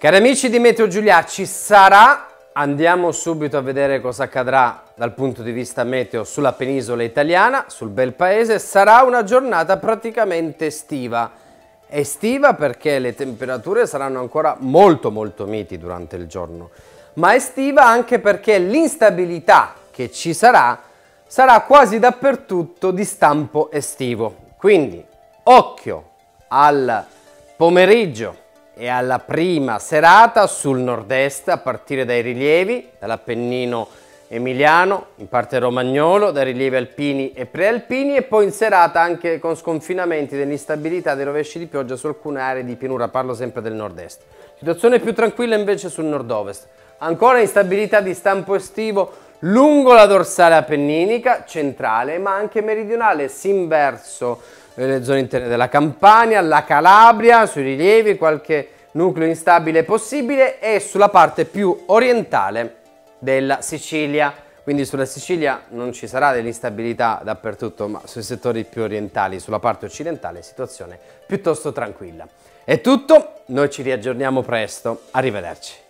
Cari amici di Meteo Giulia, ci sarà, andiamo subito a vedere cosa accadrà dal punto di vista meteo sulla penisola italiana, sul bel paese. Sarà una giornata praticamente estiva perché le temperature saranno ancora molto miti durante il giorno, ma estiva anche perché l'instabilità che ci sarà quasi dappertutto di stampo estivo. Quindi occhio al pomeriggio e alla prima serata sul nord-est, a partire dai rilievi, dall'Appennino emiliano, in parte romagnolo, dai rilievi alpini e prealpini, e poi in serata anche con sconfinamenti dell'instabilità dei rovesci di pioggia su alcune aree di pianura, parlo sempre del nord-est. Situazione più tranquilla invece sul nord-ovest, ancora instabilità di stampo estivo lungo la dorsale appenninica centrale, ma anche meridionale, sin verso le zone interne della Campania, la Calabria, sui rilievi qualche nucleo instabile possibile, e sulla parte più orientale della Sicilia. Quindi sulla Sicilia non ci sarà dell'instabilità dappertutto, ma sui settori più orientali, sulla parte occidentale, situazione piuttosto tranquilla. È tutto, noi ci riaggiorniamo presto, arrivederci.